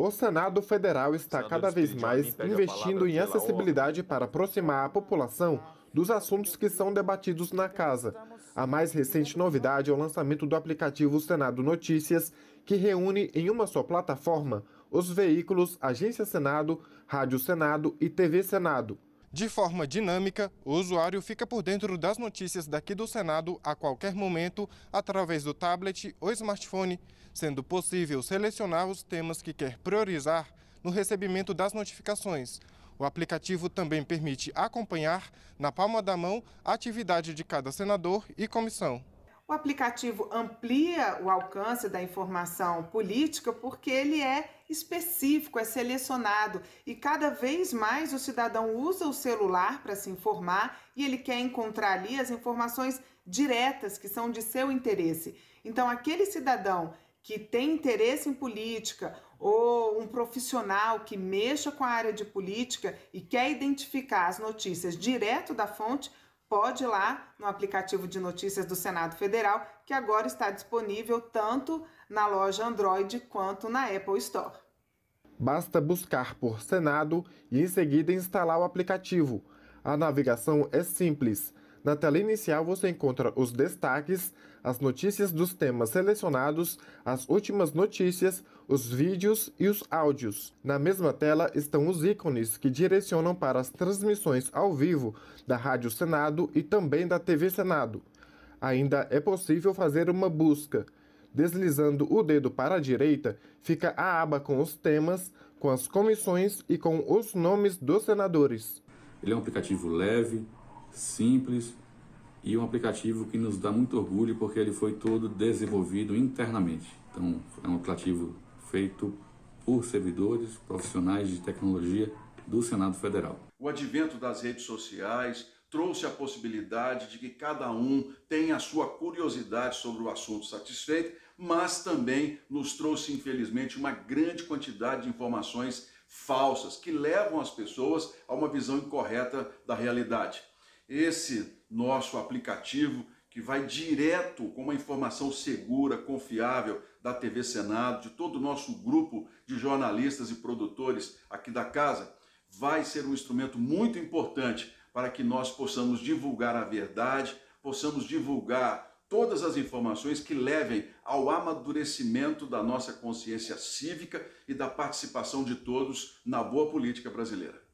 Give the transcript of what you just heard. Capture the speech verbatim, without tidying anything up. O Senado Federal está cada vez mais investindo em acessibilidade para aproximar a população dos assuntos que são debatidos na casa. A mais recente novidade é o lançamento do aplicativo Senado Notícias, que reúne em uma só plataforma os veículos Agência Senado, Rádio Senado e T V Senado. De forma dinâmica, o usuário fica por dentro das notícias daqui do Senado a qualquer momento, através do tablet ou smartphone, sendo possível selecionar os temas que quer priorizar no recebimento das notificações. O aplicativo também permite acompanhar, na palma da mão, a atividade de cada senador e comissão. O aplicativo amplia o alcance da informação política porque ele é específico, é selecionado, e cada vez mais o cidadão usa o celular para se informar e ele quer encontrar ali as informações diretas que são de seu interesse. Então, aquele cidadão que tem interesse em política ou um profissional que mexa com a área de política e quer identificar as notícias direto da fonte, pode ir lá no aplicativo de notícias do Senado Federal, que agora está disponível tanto na loja Android quanto na Apple Store. Basta buscar por Senado e em seguida instalar o aplicativo. A navegação é simples. Na tela inicial você encontra os destaques, as notícias dos temas selecionados, as últimas notícias, os vídeos e os áudios. Na mesma tela estão os ícones que direcionam para as transmissões ao vivo da Rádio Senado e também da T V Senado. Ainda é possível fazer uma busca. Deslizando o dedo para a direita, fica a aba com os temas, com as comissões e com os nomes dos senadores. Ele é um aplicativo leve, simples e um aplicativo que nos dá muito orgulho porque ele foi todo desenvolvido internamente. Então, é um aplicativo feito por servidores, profissionais de tecnologia do Senado Federal. O advento das redes sociais trouxe a possibilidade de que cada um tenha a sua curiosidade sobre o assunto satisfeita, mas também nos trouxe, infelizmente, uma grande quantidade de informações falsas que levam as pessoas a uma visão incorreta da realidade. Esse nosso aplicativo, que vai direto com uma informação segura, confiável, da T V Senado, de todo o nosso grupo de jornalistas e produtores aqui da casa, vai ser um instrumento muito importante para que nós possamos divulgar a verdade, possamos divulgar todas as informações que levem ao amadurecimento da nossa consciência cívica e da participação de todos na boa política brasileira.